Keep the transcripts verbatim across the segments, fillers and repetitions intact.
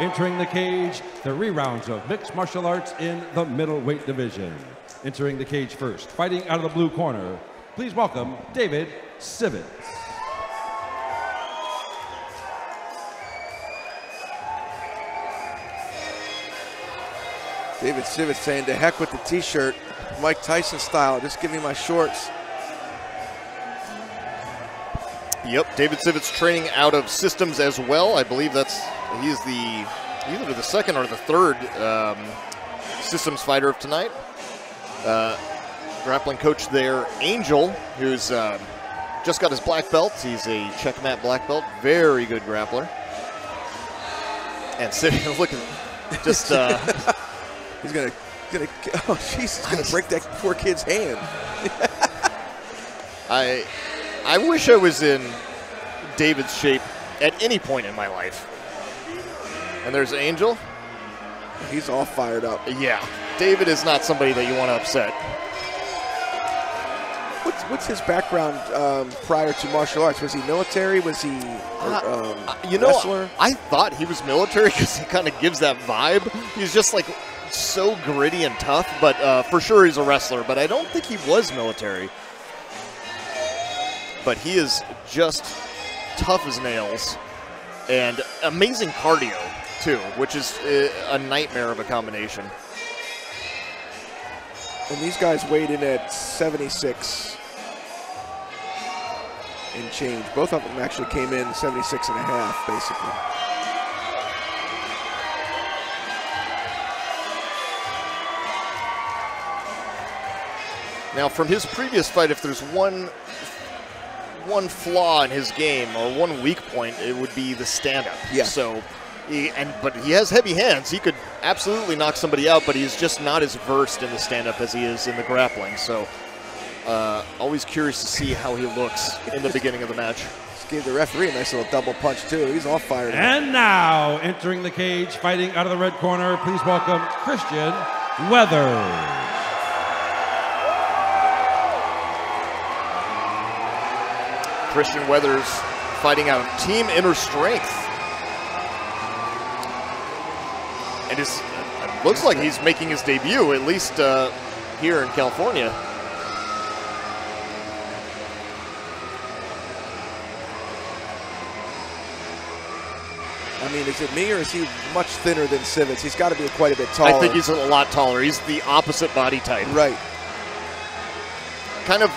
Entering the cage, the rerounds of mixed martial arts in the middleweight division. Entering the cage first, fighting out of the blue corner, please welcome David Sivits. David Sivits saying, to heck with the t-shirt, Mike Tyson style, just give me my shorts. Yep, David Sivits training out of Systems as well. I believe that's, he's the either the second or the third um, Systems fighter of tonight. Uh, grappling coach there, Angel, who's uh, just got his black belt. He's a check mat black belt, very good grappler. And Sivits looking just uh, he's gonna gonna oh jeez, he's gonna break that poor kid's hand. I I wish I was in David's shape at any point in my life. And there's Angel. He's all fired up. Yeah. David is not somebody that you want to upset. What's, what's his background um, prior to martial arts? Was he military? Was he or, uh, um, you know, wrestler? I thought he was military because he kind of gives that vibe. He's just like so gritty and tough, but uh, for sure he's a wrestler. But I don't think he was military. But he is just tough as nails and amazing cardio, too, which is a nightmare of a combination. And these guys weighed in at seventy-six and change. Both of them actually came in seventy-six and a half, basically. Now, from his previous fight, if there's one one flaw in his game or one weak point, it would be the stand-up. Yeah. So, he, and but he has heavy hands. He could absolutely knock somebody out, but he's just not as versed in the stand-up as he is in the grappling. So, uh, always curious to see how he looks in the beginning of the match. Just gave the referee a nice little double punch too. He's all fired up. And now entering the cage, fighting out of the red corner, please welcome Christian Weathers. Christian Weathers fighting out of Team Inner Strength. And it looks like he's making his debut, at least uh, here in California. I mean, is it me or is he much thinner than Sivits? He's got to be quite a bit taller. I think he's a lot taller. He's the opposite body type. Right. Kind of.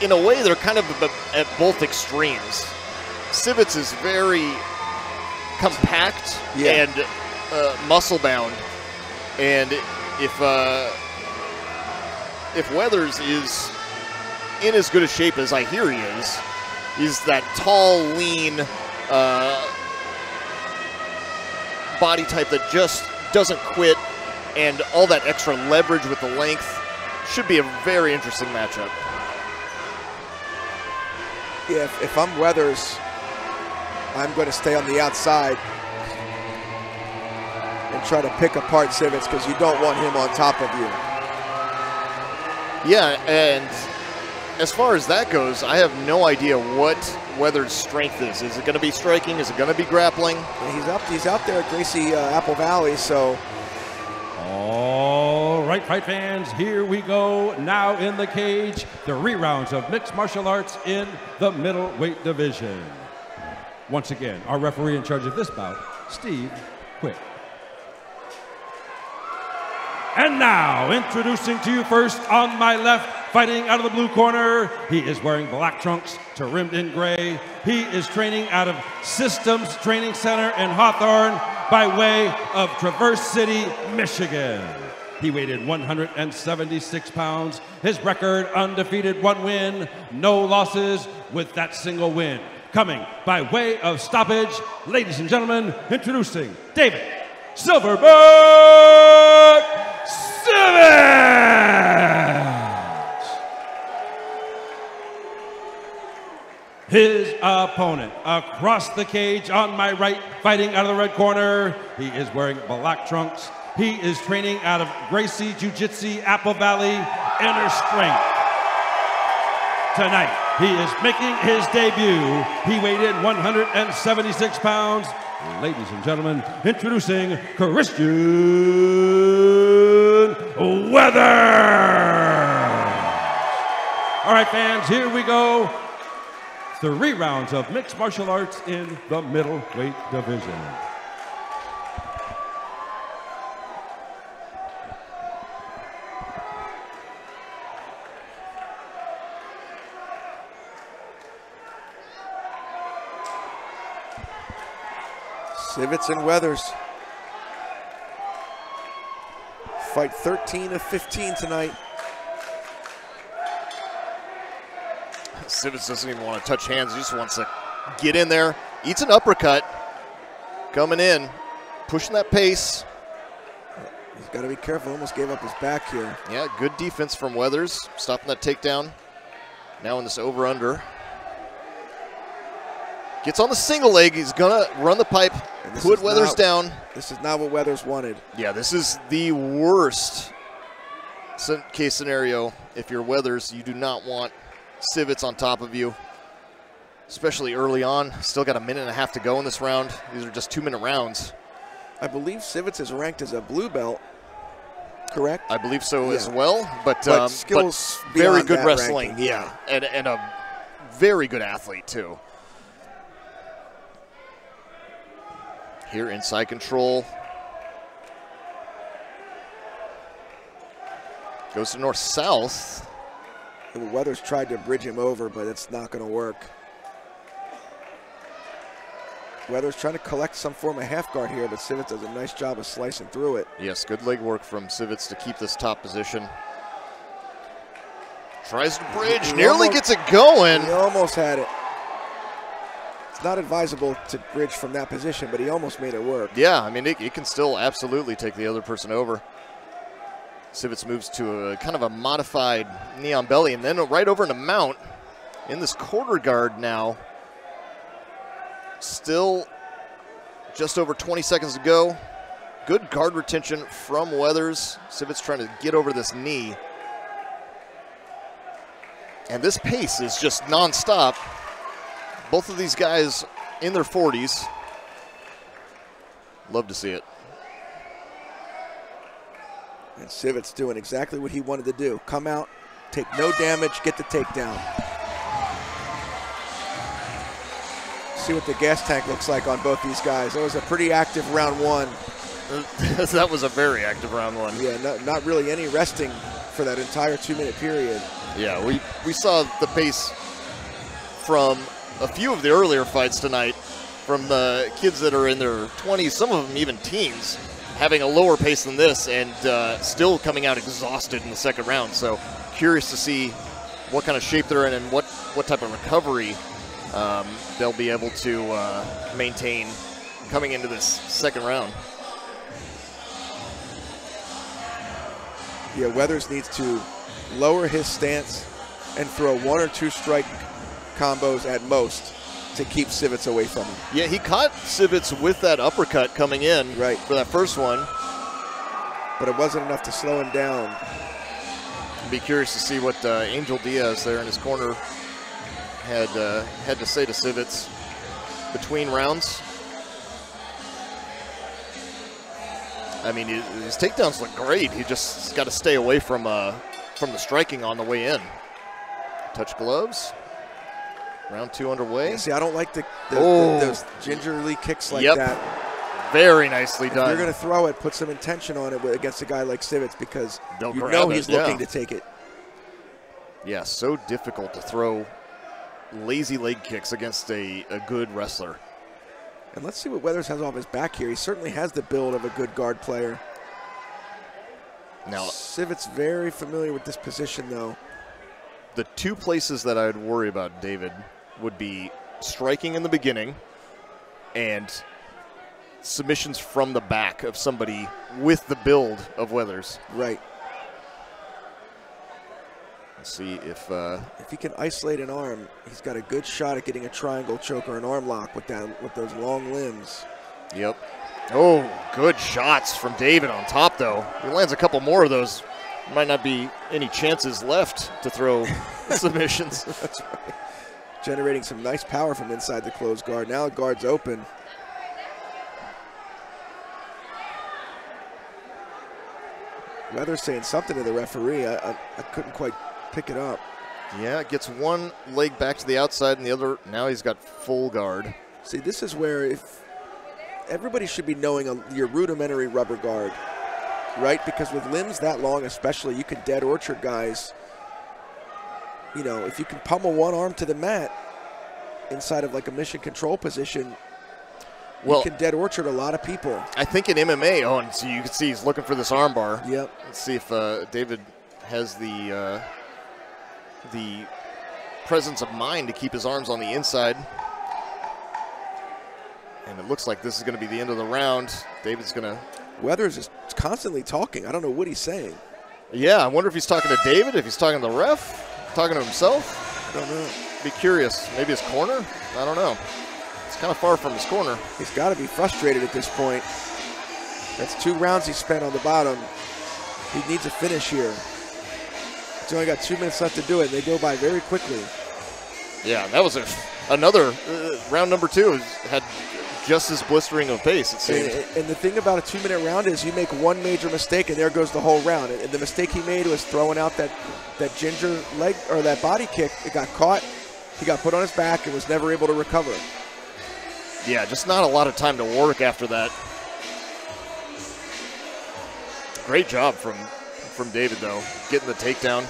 In a way, they're kind of at both extremes. Sivits is very compact, yeah, and uh, muscle-bound, and if uh, if Weathers is in as good a shape as I hear he is, is that tall, lean uh, body type that just doesn't quit, and all that extra leverage with the length, should be a very interesting matchup. Yeah, if, if I'm Weathers, I'm going to stay on the outside and try to pick apart Sivits because you don't want him on top of you. Yeah, and as far as that goes, I have no idea what Weathers' strength is. Is it going to be striking? Is it going to be grappling? Yeah, he's up. He's out there at Gracie uh, Apple Valley, so. All right, fight fans, here we go. Now in the cage, the rerounds of mixed martial arts in the middleweight division. Once again, our referee in charge of this bout, Steve Quick. And now, introducing to you first, on my left, fighting out of the blue corner, he is wearing black trunks to rimmed in gray. He is training out of Systems Training Center in Hawthorne, by way of Traverse City, Michigan. He weighed in one hundred seventy-six pounds. His record, undefeated, one win, no losses with that single win. Coming by way of stoppage, ladies and gentlemen, introducing David Silverberg Sivits. his opponent. Across the cage on my right, fighting out of the red corner. He is wearing black trunks. He is training out of Gracie Jiu-Jitsu, Apple Valley, Inner Strength. Tonight, he is making his debut. He weighed in one hundred seventy-six pounds. Ladies and gentlemen, introducing Christian Weathers. All right, fans, here we go. Three rounds of mixed martial arts in the middleweight division. Sivits and Weathers fight thirteen of fifteen tonight. Sivits doesn't even want to touch hands. He just wants to get in there. Eats an uppercut. Coming in. Pushing that pace. He's got to be careful. Almost gave up his back here. Yeah, good defense from Weathers. Stopping that takedown. Now in this over-under. Gets on the single leg. He's going to run the pipe. Put Weathers not, down. This is not what Weathers wanted. Yeah, this is the worst case scenario. If you're Weathers, you do not want Sivits on top of you, especially early on. Still got a minute and a half to go in this round. These are just two-minute rounds. I believe Sivits is ranked as a blue belt, correct? I believe so yeah. as well, but, but um, skills but very good wrestling. Ranking. Yeah, and, and a very good athlete, too. Here inside control. Goes to north-south. Weathers tried to bridge him over, but it's not going to work. Weathers trying to collect some form of half guard here, but Sivits does a nice job of slicing through it. Yes, good leg work from Sivits to keep this top position. Tries to bridge, he nearly almost, gets it going. He almost had it. It's not advisable to bridge from that position, but he almost made it work. Yeah, I mean, it, it can still absolutely take the other person over. Sivits moves to a kind of a modified neon belly and then right over into mount in this quarter guard now. Still just over twenty seconds to go. Good guard retention from Weathers. Sivits trying to get over this knee. And this pace is just nonstop. Both of these guys in their forties. Love to see it. And Sivits doing exactly what he wanted to do. Come out, take no damage, get the takedown. See what the gas tank looks like on both these guys. It was a pretty active round one. That was a very active round one. Yeah, no, not really any resting for that entire two-minute period. Yeah, we, we saw the pace from a few of the earlier fights tonight from the kids that are in their twenties, some of them even teens, having a lower pace than this and uh, still coming out exhausted in the second round. So curious to see what kind of shape they're in and what, what type of recovery um, they'll be able to uh, maintain coming into this second round. Yeah, Weathers needs to lower his stance and throw one or two strike combos at most to keep Sivits away from him. Yeah, he caught Sivits with that uppercut coming in right. for that first one. But it wasn't enough to slow him down. I'd be curious to see what uh, Angel Diaz there in his corner had, uh, had to say to Sivits between rounds. I mean, his takedowns look great. He just got to stay away from, uh, from the striking on the way in. Touch gloves. Round two underway. Yeah, see, I don't like the, the, oh. the, those gingerly kicks like yep. that. Very nicely if done. You're going to throw it, put some intention on it against a guy like Sivits because They'll you know he's it. looking yeah. to take it. Yeah, so difficult to throw lazy leg kicks against a, a good wrestler. And let's see what Weathers has off his back here. He certainly has the build of a good guard player. Now Sivits very familiar with this position, though. The two places that I would worry about, David, would be striking in the beginning and submissions from the back of somebody with the build of Weathers. Right. See if uh, if he can isolate an arm, he's got a good shot at getting a triangle choke or an arm lock with that with those long limbs. Yep. Oh, good shots from David on top though. He lands a couple more of those. Might not be any chances left to throw submissions. That's right. Generating some nice power from inside the closed guard. Now the guard's open. Weathers saying something to the referee. I, I, I couldn't quite pick it up. Yeah, gets one leg back to the outside and the other, now he's got full guard. See, this is where if everybody should be knowing a, your rudimentary rubber guard, right? Because with limbs that long especially, you can dead orchard guys. You know, if you can pummel one arm to the mat inside of like a mission control position, well, you can dead orchard a lot of people. I think in M M A, oh, and so you can see he's looking for this arm bar. Yep. Let's see if uh, David has the uh, the presence of mind to keep his arms on the inside. And it looks like this is going to be the end of the round. David's going to... Weathers is constantly talking. I don't know what he's saying. Yeah, I wonder if he's talking to David, if he's talking to the ref. Talking to himself? I don't know. Be curious. Maybe his corner? I don't know. It's kind of far from his corner. He's got to be frustrated at this point. That's two rounds he spent on the bottom. He needs a finish here. He's only got two minutes left to do it. They go by very quickly. Yeah, that was a, another uh, round number two had just as blistering of pace, it seemed. And, and the thing about a two-minute round is you make one major mistake, and there goes the whole round. And the mistake he made was throwing out that that ginger leg or that body kick. It got caught. He got put on his back and was never able to recover. Yeah, just not a lot of time to work after that. Great job from from David, though, getting the takedown.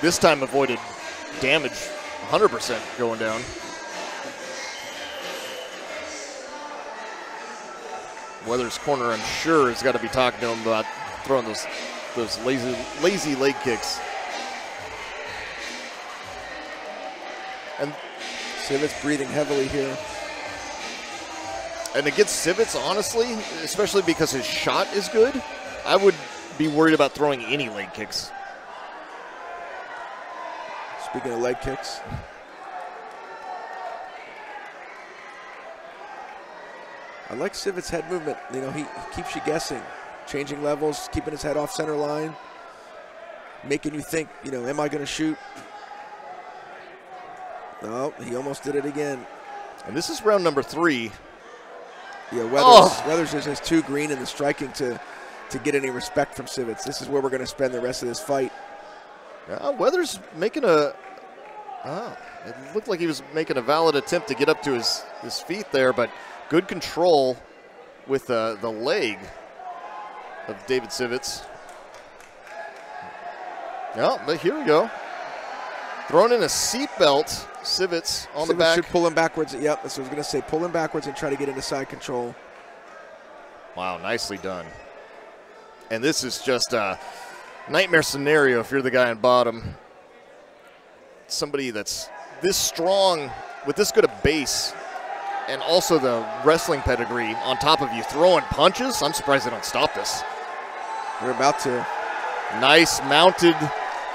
This time avoided damage one hundred percent going down. Weathers' corner, I'm sure, has got to be talking to him about throwing those those lazy lazy leg kicks. And Sivits breathing heavily here. And against Sivits, honestly, especially because his shot is good, I would be worried about throwing any leg kicks. Speaking of leg kicks. I like Sivits' head movement. You know, he, he keeps you guessing. Changing levels, keeping his head off center line. Making you think, you know, am I going to shoot? No, he almost did it again. And this is round number three. Yeah, Weathers, oh. Weathers is too green in the striking to, to get any respect from Sivits. This is where we're going to spend the rest of this fight. Uh, Weathers making a... Oh, it looked like he was making a valid attempt to get up to his, his feet there, but... Good control with uh, the leg of David Sivits. No, but here we go. Thrown in a seatbelt. Sivits on Sivits the back. Should pull him backwards. Yep, that's what I was going to say. Pull him backwards and try to get into side control. Wow, nicely done. And this is just a nightmare scenario if you're the guy in bottom. Somebody that's this strong with this good a base. And also the wrestling pedigree on top of you. Throwing punches? I'm surprised they don't stop this. They're about to. Nice mounted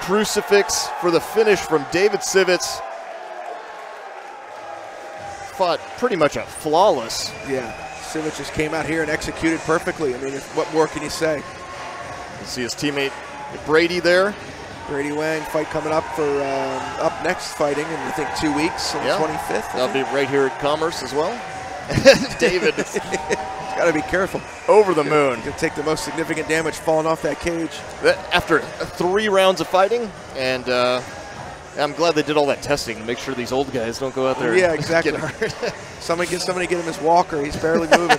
crucifix for the finish from David Sivits. Fought pretty much a flawless. Yeah, Sivits just came out here and executed perfectly. I mean, what more can you say? You see his teammate Brady there. Grady Wang fight coming up for um, up next fighting in I think two weeks on yeah. the twenty-fifth. That'll be right here at Commerce as well. David, got to be careful. Over the moon. He's gonna take the most significant damage falling off that cage. After three rounds of fighting, and uh, I'm glad they did all that testing to make sure these old guys don't go out there. Yeah, exactly. And get hurt. Somebody get somebody get him his walker. He's barely moving.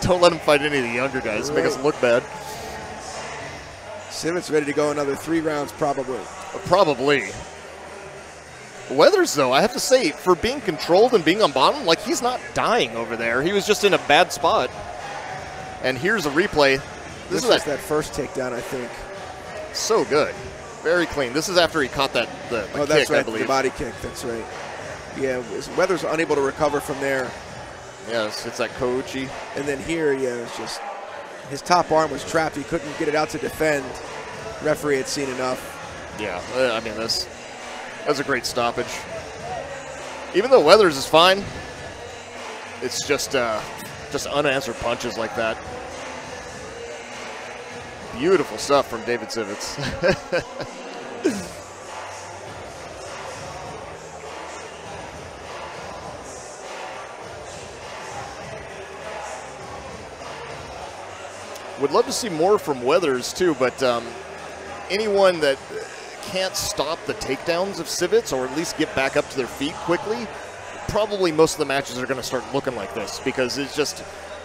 Don't let him fight any of the younger guys. Right. Make us look bad. Sivits ready to go another three rounds, probably. Probably. Weathers, though, I have to say, for being controlled and being on bottom, like, he's not dying over there. He was just in a bad spot. And here's a replay. This, this is that first takedown, I think. So good. Very clean. This is after he caught that the, the oh, that's kick, right. I believe. The body kick, that's right. Yeah, Weathers unable to recover from there. Yes, yeah, it's that Koichi. And then here, yeah, it's just... His top arm was trapped. He couldn't get it out to defend. Referee had seen enough. Yeah, I mean, that's, that's a great stoppage. Even though Weathers is fine, it's just uh, just unanswered punches like that. Beautiful stuff from David Sivits. Would love to see more from Weathers too, but um, anyone that can't stop the takedowns of Sivits, or at least get back up to their feet quickly, probably most of the matches are going to start looking like this, because it's just,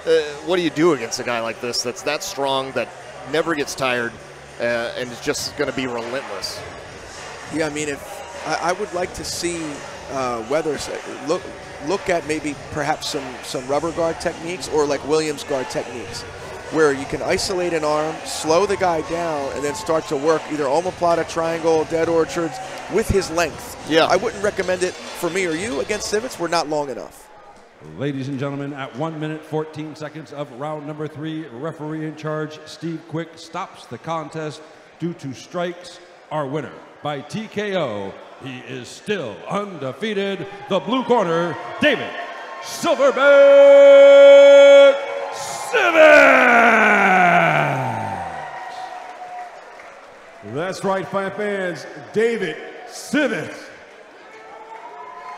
uh, what do you do against a guy like this that's that strong, that never gets tired, uh, and is just going to be relentless? Yeah, I mean, if I, I would like to see uh, Weathers look look at maybe perhaps some some rubber guard techniques, or like Williams guard techniques, where you can isolate an arm, slow the guy down, and then start to work either omoplata, triangle, dead orchards with his length. Yeah. I wouldn't recommend it for me or you against Sivits. We're not long enough. Ladies and gentlemen, at one minute fourteen seconds of round number three, referee in charge Steve Quick stops the contest due to strikes. Our winner by T K O, he is still undefeated, the blue corner, David Silverback Sivits! That's right, fight fans, David Sivits.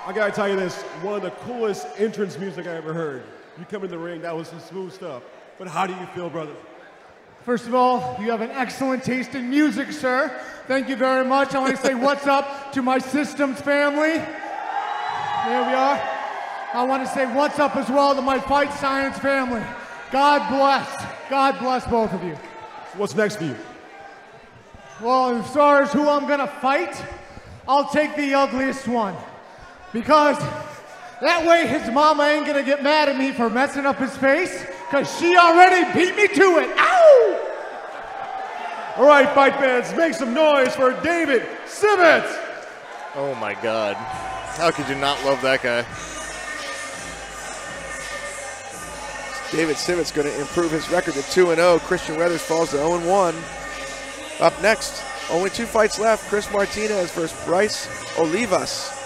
I gotta tell you this, one of the coolest entrance music I ever heard. You come in the ring, that was some smooth stuff. But how do you feel, brother? First of all, you have an excellent taste in music, sir. Thank you very much. I want to say what's up to my Systems family. There we are. I want to say what's up as well to my Fight Science family. God bless. God bless both of you. What's next for you? Well, as far as who I'm gonna fight, I'll take the ugliest one. Because that way his mama ain't gonna get mad at me for messing up his face, because she already beat me to it. Ow! All right, fight fans, make some noise for David Sivits. Oh my God. How could you not love that guy? David Sivits gonna improve his record to two and oh. Christian Weathers falls to oh and one. Up next, only two fights left. Chris Martinez versus Bryce Olivas.